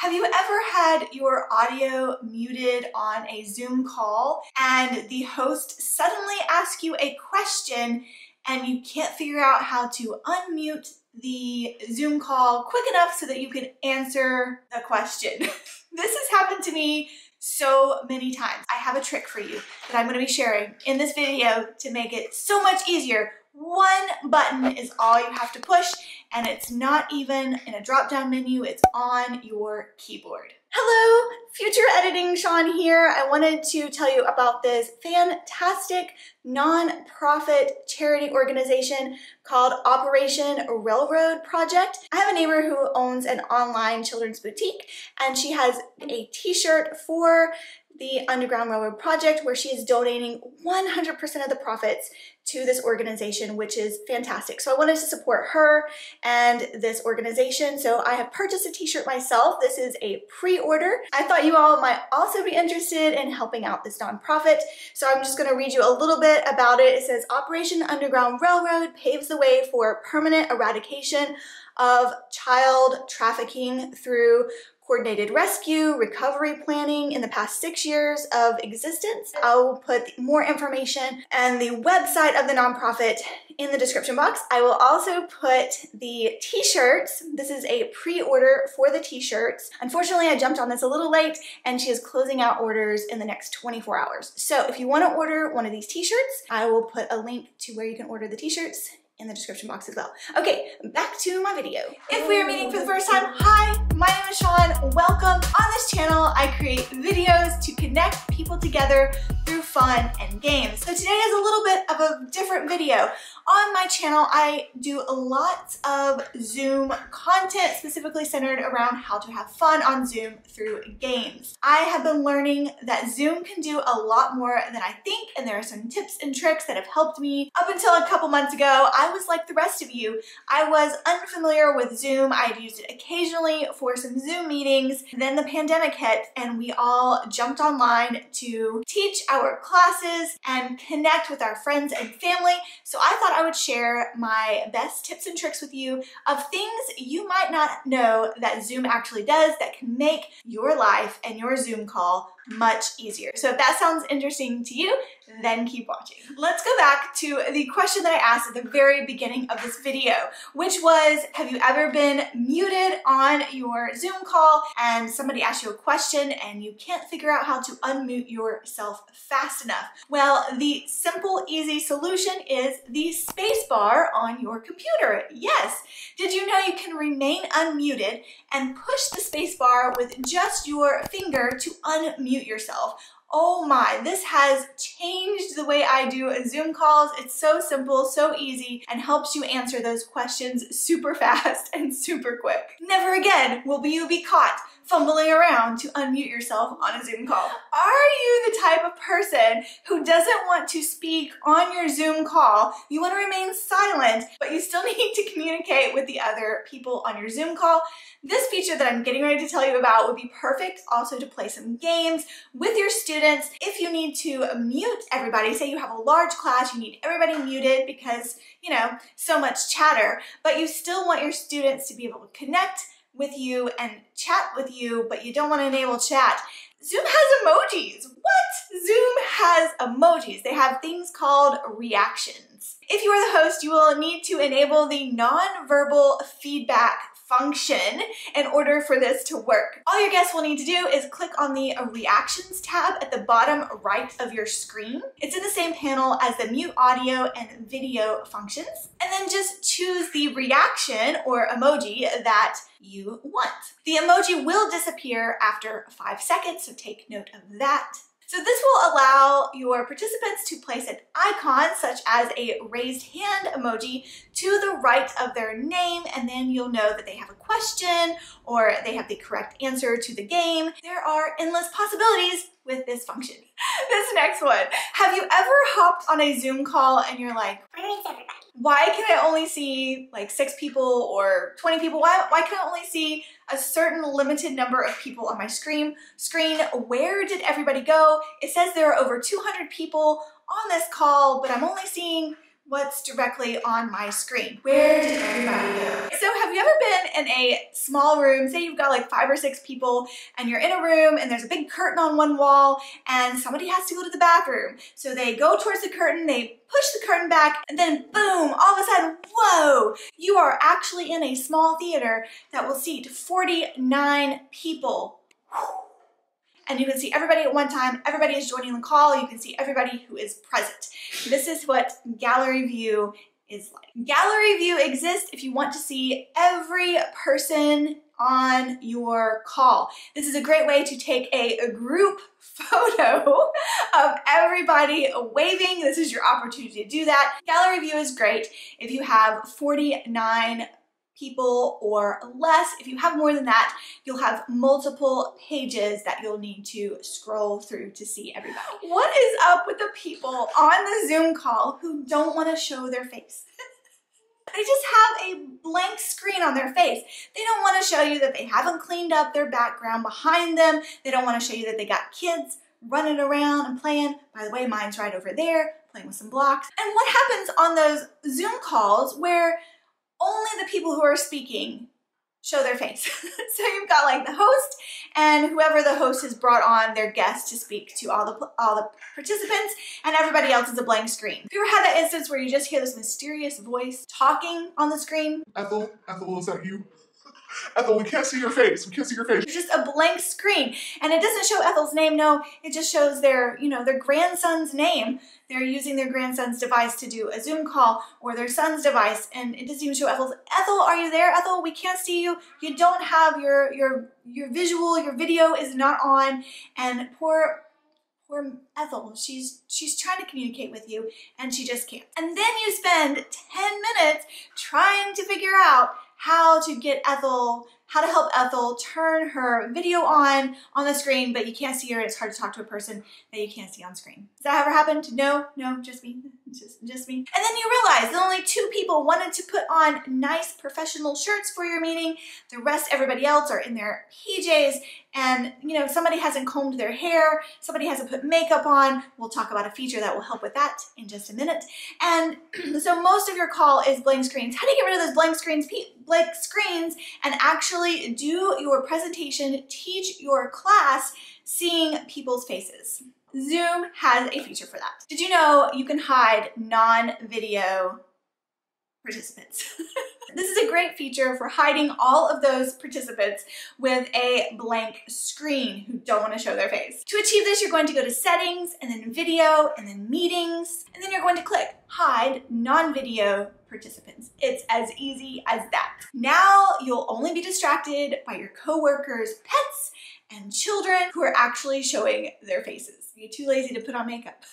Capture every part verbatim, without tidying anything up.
Have you ever had your audio muted on a Zoom call and the host suddenly asks you a question and you can't figure out how to unmute the Zoom call quick enough so that you can answer the question? This has happened to me so many times. I have a trick for you that I'm going to be sharing in this video to make it so much easier. One button is all you have to push, and it's not even in a drop-down menu, it's on your keyboard. Hello, Future Editing Sean here. I wanted to tell you about this fantastic nonprofit charity organization called Operation Railroad Project. I have a neighbor who owns an online children's boutique, and she has a t-shirt for the Underground Railroad Project, where she is donating one hundred percent of the profits to this organization, which is fantastic. So I wanted to support her and this organization, so I have purchased a t-shirt myself. This is a pre-order. I thought you all might also be interested in helping out this nonprofit, so I'm just gonna read you a little bit about it. It says, Operation Underground Railroad paves the way for permanent eradication of child trafficking through coordinated rescue, recovery planning in the past six years of existence. I will put more information and the website of the nonprofit in the description box. I will also put the t-shirts. This is a pre-order for the t-shirts. Unfortunately, I jumped on this a little late, and she is closing out orders in the next twenty-four hours. So if you want to order one of these t-shirts, I will put a link to where you can order the t-shirts in the description box as well. Okay, back to my video. If we are meeting for the first time, hi, my name is Sean. Welcome. On this channel, I create videos to connect people together through fun and games. So today is a little bit of a different video. On my channel, I do lots of Zoom content specifically centered around how to have fun on Zoom through games. I have been learning that Zoom can do a lot more than I think, and there are some tips and tricks that have helped me. Up until a couple months ago, I was like the rest of you. I was unfamiliar with Zoom. I'd used it occasionally for some Zoom meetings. Then the pandemic hit, and we all jumped online to teach our classes and connect with our friends and family. So I thought I I would share my best tips and tricks with you of things you might not know that Zoom actually does that can make your life and your Zoom call much easier. So if that sounds interesting to you, then keep watching. Let's go back to the question that I asked at the very beginning of this video, which was, have you ever been muted on your Zoom call and somebody asks you a question and you can't figure out how to unmute yourself fast enough? Well, the simple, easy solution is the space bar on your computer. Yes. Did you know you can remain unmuted and push the space bar with just your finger to unmute yourself? Oh my, this has changed the way I do Zoom calls. It's so simple, so easy, and helps you answer those questions super fast and super quick. Never again will you be caught fumbling around to unmute yourself on a Zoom call. Are you the type of person who doesn't want to speak on your Zoom call? You want to remain silent, but you still need to communicate with the other people on your Zoom call? This feature that I'm getting ready to tell you about would be perfect also to play some games with your students. If you need to mute everybody, say you have a large class, you need everybody muted because, you know, so much chatter, but you still want your students to be able to connect with you and chat with you, but you don't want to enable chat. Zoom has emojis. What? Zoom has emojis. They have things called reactions. If you are the host, you will need to enable the nonverbal feedback function in order for this to work. All your guests will need to do is click on the Reactions tab at the bottom right of your screen. It's in the same panel as the mute audio and video functions. And then just choose the reaction or emoji that you want. The emoji will disappear after five seconds, so take note of that. So this will allow your participants to place an icon, such as a raised hand emoji, to the right of their name, and then you'll know that they have a question or they have the correct answer to the game. There are endless possibilities with this function. This next one. Have you ever hopped on a Zoom call and you're like, where is everybody? Why can I only see like six people or twenty people? Why, why can I only see a certain limited number of people on my screen? Screen, where did everybody go? It says there are over two hundred people on this call, but I'm only seeing what's directly on my screen. Where did everybody go? So have you ever been in a small room, say you've got like five or six people and you're in a room and there's a big curtain on one wall and somebody has to go to the bathroom. So they go towards the curtain, they push the curtain back, and then boom, all of a sudden, whoa, you are actually in a small theater that will seat forty-nine people. And you can see everybody at one time, everybody is joining the call, you can see everybody who is present. This is what gallery view is like. Gallery view exists if you want to see every person on your call. This is a great way to take a, a group photo of everybody waving. This is your opportunity to do that. Gallery view is great if you have forty-nine people or less. If you have more than that, you'll have multiple pages that you'll need to scroll through to see everybody. What is up with the people on the Zoom call who don't want to show their face? They just have a blank screen on their face. They don't want to show you that they haven't cleaned up their background behind them. They don't want to show you that they got kids running around and playing. By the way, mine's right over there, playing with some blocks. And what happens on those Zoom calls where only the people who are speaking show their face? So you've got like the host and whoever the host has brought on their guest to speak to all the all the participants, and everybody else is a blank screen. Have you ever had that instance where you just hear this mysterious voice talking on the screen? Ethel, Ethel, is that you? Ethel, we can't see your face. We can't see your face. It's just a blank screen, and it doesn't show Ethel's name. No, it just shows their, you know, their grandson's name. They're using their grandson's device to do a Zoom call, or their son's device, and it doesn't even show Ethel's. Ethel, are you there? Ethel, we can't see you. You don't have your your your visual. Your video is not on, and poor. Or Ethel, she's she's trying to communicate with you and she just can't. And then you spend ten minutes trying to figure out how to get Ethel, how to help Ethel turn her video on on the screen, but you can't see her and it's hard to talk to a person that you can't see on screen. Has that ever happened? No, no, just me, just, just me. And then you realize that only two people wanted to put on nice professional shirts for your meeting. The rest, everybody else, are in their P Js. And, you know, somebody hasn't combed their hair, somebody hasn't put makeup on. We'll talk about a feature that will help with that in just a minute. And so most of your call is blank screens. How do you get rid of those blank screens, blank screens and actually do your presentation, teach your class seeing people's faces? Zoom has a feature for that. Did you know you can hide non-video participants? This is a great feature for hiding all of those participants with a blank screen who don't want to show their face. To achieve this, you're going to go to settings and then video and then meetings, and then you're going to click hide non-video participants. It's as easy as that. Now you'll only be distracted by your coworkers' pets and children who are actually showing their faces. You're too lazy to put on makeup.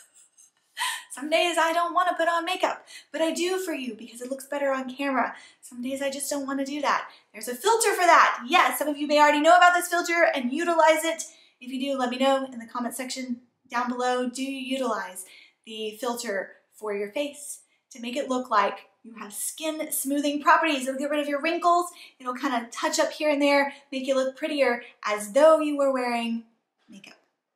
Some days I don't want to put on makeup, but I do for you because it looks better on camera. Some days I just don't want to do that. There's a filter for that. Yes, some of you may already know about this filter and utilize it. If you do, let me know in the comment section down below. Do you utilize the filter for your face to make it look like you have skin smoothing properties? It'll get rid of your wrinkles. It'll kind of touch up here and there, make you look prettier as though you were wearing makeup.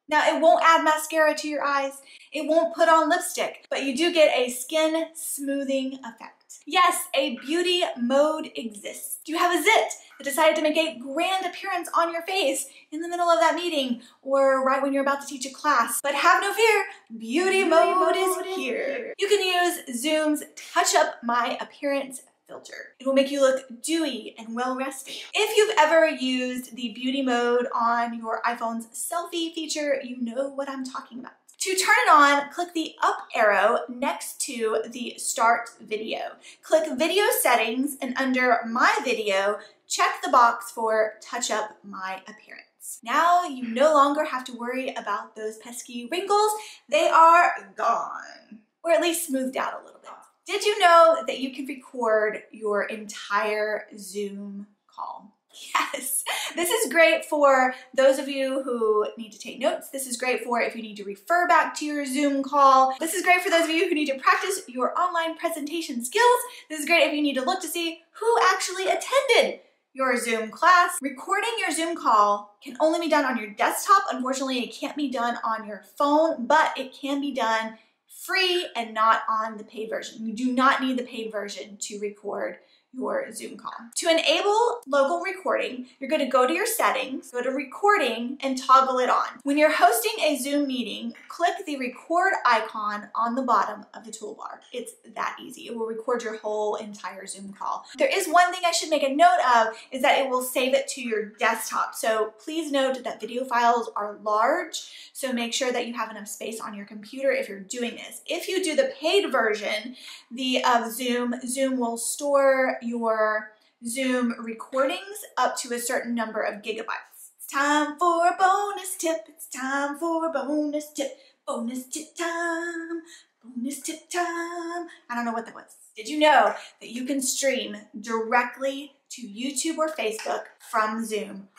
Now, it won't add mascara to your eyes, it won't put on lipstick, but you do get a skin smoothing effect. Yes, a beauty mode exists. You have a zit that decided to make a grand appearance on your face in the middle of that meeting or right when you're about to teach a class. But have no fear, beauty, beauty mode, mode is here. You can use Zoom's Touch Up My Appearance filter. It will make you look dewy and well-rested. If you've ever used the beauty mode on your iPhone's selfie feature, you know what I'm talking about. To turn it on, click the up arrow next to the start video. Click video settings, and under my video, check the box for touch up my appearance. Now you no longer have to worry about those pesky wrinkles. They are gone, or at least smoothed out a little bit. Did you know that you can record your entire Zoom call? Yes, this is great for those of you who need to take notes. This is great for if you need to refer back to your Zoom call. This is great for those of you who need to practice your online presentation skills. This is great if you need to look to see who actually attended your Zoom class. Recording your Zoom call can only be done on your desktop. Unfortunately, it can't be done on your phone, but it can be done free and not on the paid version. You do not need the paid version to record your Zoom call. To enable local recording, you're going to go to your settings, go to recording, and toggle it on. When you're hosting a Zoom meeting, click the record icon on the bottom of the toolbar. It's that easy. It will record your whole entire Zoom call. There is one thing I should make a note of, is that it will save it to your desktop. So please note that video files are large, so make sure that you have enough space on your computer if you're doing this. If you do the paid version the of Zoom, Zoom will store your Zoom recordings up to a certain number of gigabytes. It's time for a bonus tip. It's time for a bonus tip. Bonus tip time. Bonus tip time. I don't know what that was. Did you know that you can stream directly to YouTube or Facebook from Zoom?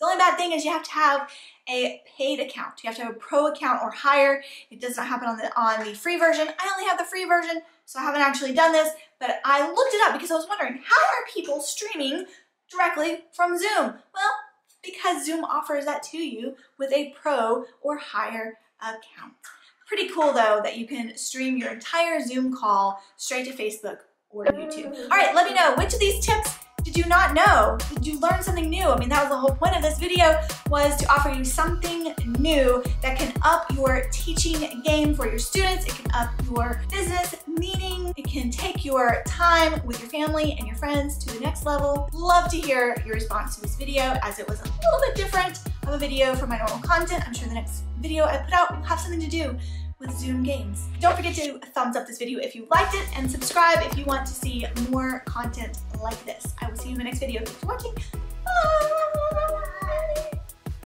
The only bad thing is you have to have a paid account. You have to have a pro account or higher. It does not happen on the, on the free version. I only have the free version, so I haven't actually done this, but I looked it up because I was wondering, how are people streaming directly from Zoom? Well, because Zoom offers that to you with a pro or higher account. Pretty cool though that you can stream your entire Zoom call straight to Facebook or YouTube. All right, let me know which of these tips did you not know? Did you learn something new? I mean, that was the whole point of this video, was to offer you something new that can up your teaching game for your students. It can up your business meeting. It can take your time with your family and your friends to the next level. Love to hear your response to this video, as it was a little bit different of a video from my normal content. I'm sure the next video I put out will have something to do with Zoom games. Don't forget to thumbs up this video if you liked it, and subscribe if you want to see more content like this. I will see you in the next video. Thanks for watching. Bye!